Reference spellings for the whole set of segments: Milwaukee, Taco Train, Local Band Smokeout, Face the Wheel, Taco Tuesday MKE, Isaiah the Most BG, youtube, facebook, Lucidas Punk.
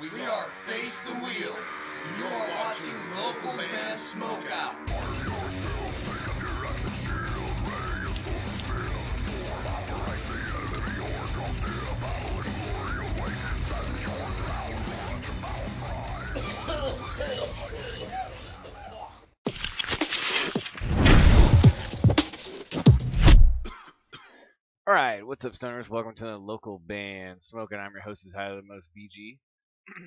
We are Face the Wheel. You're watching Local Band Smokeout. Arm yourself, take up your action shield, ready as full of steel. Form operates the enemy or comes near. Battle and glory await. Then you're drowned, launch a battle cry. Alright, what's up, stoners? Welcome to the Local Band Smokeout. I'm your host, Isaiah the Most BG.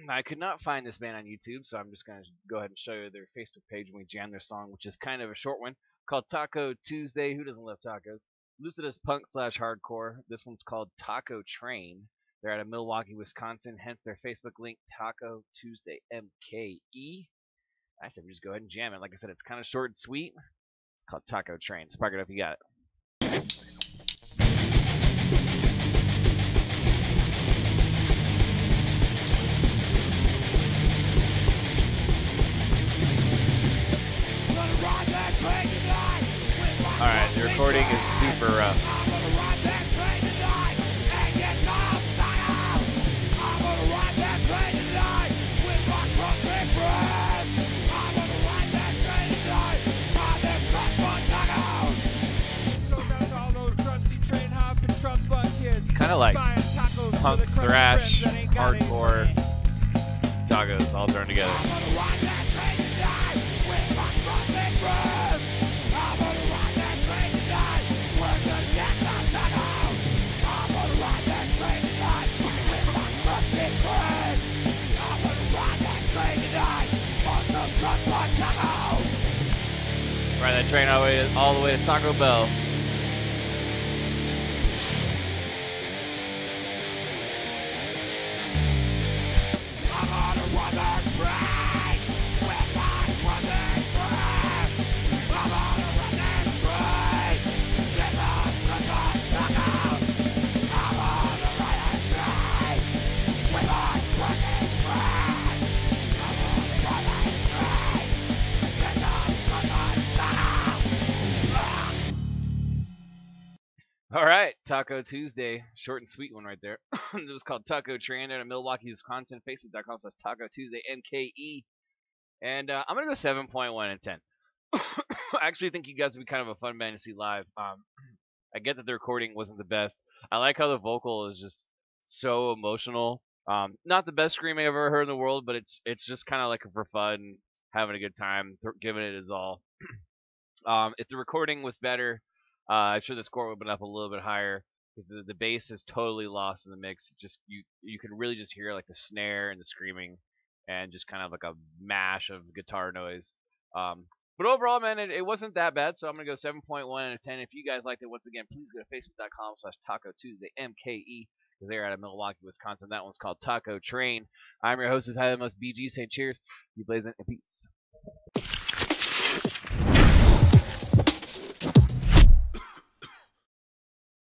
I could not find this band on YouTube, so I'm just going to go ahead and show you their Facebook page when we jam their song, which is kind of a short one, called Taco Tuesday. Who doesn't love tacos? Lucidas Punk / Hardcore. This one's called Taco Train. They're out of Milwaukee, Wisconsin, hence their Facebook link, Taco Tuesday MKE. I said we just go ahead and jam it. Like I said, it's kind of short and sweet. It's called Taco Train. Spark it up, you got it. Alright, the recording is super rough. It's kind of like punk, thrash, hardcore, tacos all thrown together. Ride that train all the way to Taco Bell. Alright, Taco Tuesday. Short and sweet one right there. It was called Taco Train. They're in Milwaukee, Wisconsin. Facebook.com / Taco Tuesday MKE. And I'm going to go 7.1 and 10. I actually think you guys would be kind of a fun band to see live. I get that the recording wasn't the best. I like how the vocal is just so emotional. Not the best scream I've ever heard in the world, but it's just kind of like for fun, having a good time, giving it his all. If the recording was better, I'm sure the score would have been up a little bit higher, because the bass is totally lost in the mix. Just you can really just hear like the snare and the screaming, and just kind of like a mash of guitar noise. But overall, man, it wasn't that bad. So I'm gonna go 7.1 out of 10. If you guys liked it, once again, please go to Facebook.com/TacoTuesdayMKE. They're out of Milwaukee, Wisconsin. That one's called Taco Train. I'm your host, Isaiah the Most BG. Say cheers, you blazing, and peace.